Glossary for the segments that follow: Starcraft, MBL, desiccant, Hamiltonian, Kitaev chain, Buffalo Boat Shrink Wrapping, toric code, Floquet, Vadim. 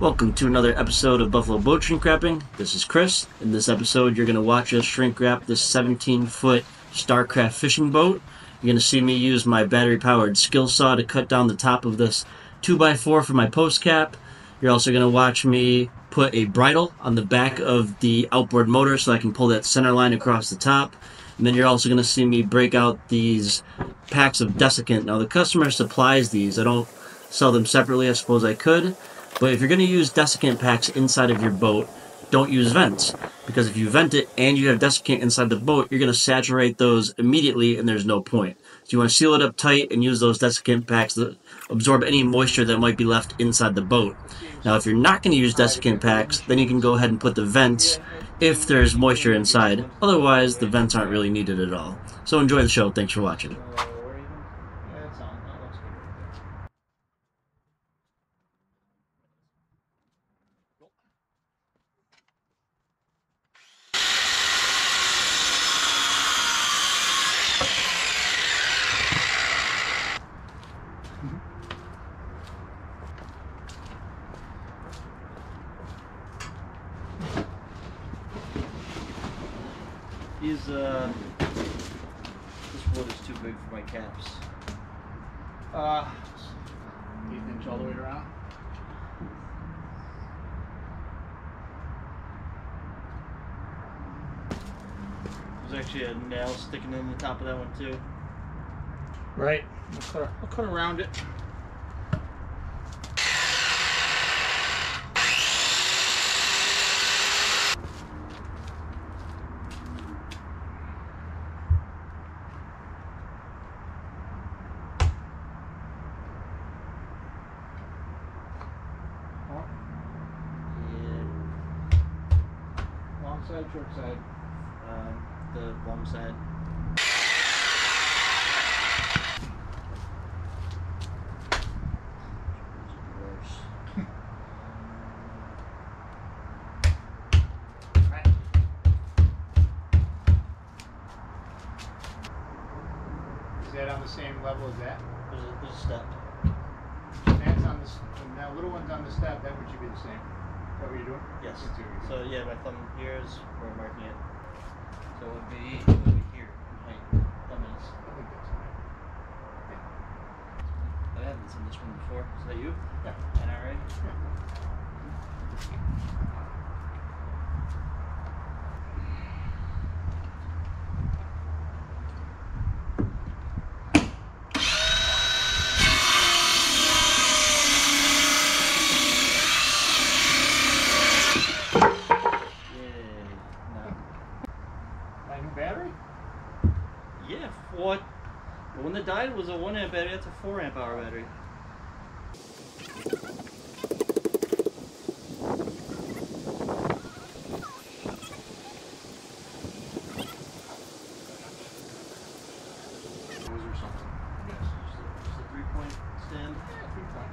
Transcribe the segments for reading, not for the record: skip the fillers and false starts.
Welcome to another episode of Buffalo Boat Shrink Wrapping. This is Chris. In this episode, you're going to watch us shrink wrap this 17-foot Starcraft fishing boat. You're going to see me use my battery-powered skill saw to cut down the top of this 2x4 for my post cap. You're also going to watch me put a bridle on the back of the outboard motor so I can pull that center line across the top. And then you're also going to see me break out these packs of desiccant. Now, the customer supplies these. I don't sell them separately. I suppose I could. But if you're going to use desiccant packs inside of your boat, don't use vents. Because if you vent it and you have desiccant inside the boat, you're going to saturate those immediately and there's no point. So you want to seal it up tight and use those desiccant packs to absorb any moisture that might be left inside the boat. Now, if you're not going to use desiccant packs, then you can go ahead and put the vents if there's moisture inside. Otherwise, the vents aren't really needed at all. So enjoy the show. Thanks for watching. These, this wood is too big for my caps. 8 inch all the way around. There's actually a nail sticking in the top of that one too. Right. I'll cut around it. Side, short side, the long side. Right. Is that on the same level as that? There's a step. That's on the now little one's on the step. That would should be the same. Is that what you're doing? Yes. So yeah, my thumb here is where I'm marking it. So it would be here. My thumb is. I think that's right. Yeah. I haven't seen this one before. Is that you? Yeah. Is that right? Yeah, what? The one that died was a 1 amp battery. That's a 4 amp hour battery. Or something. Yes, just a 3-point stand. Yeah, 3-point.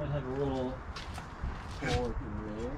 Might have a little fork in there.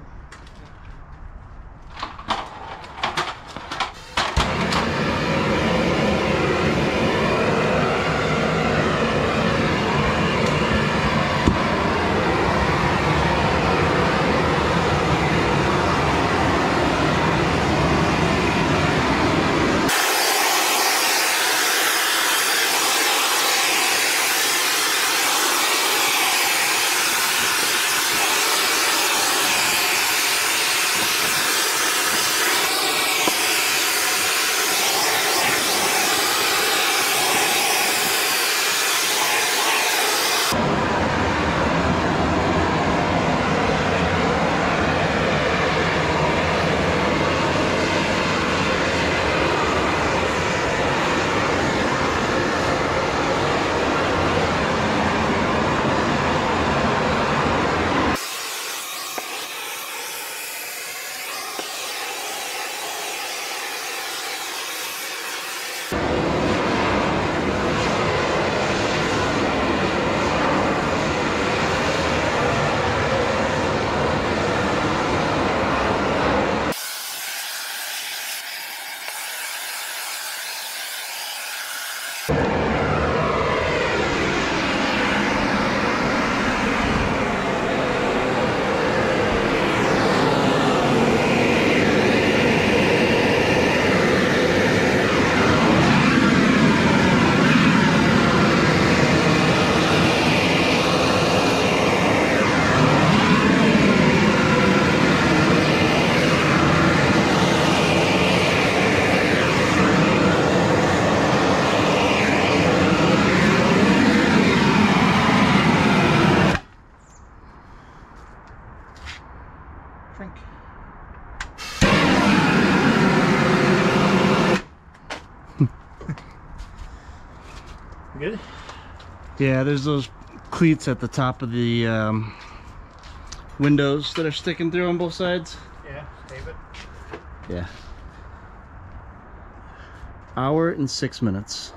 Good? Yeah, there's those cleats at the top of the windows that are sticking through on both sides. Yeah, save it. Yeah. Hour and 6 minutes.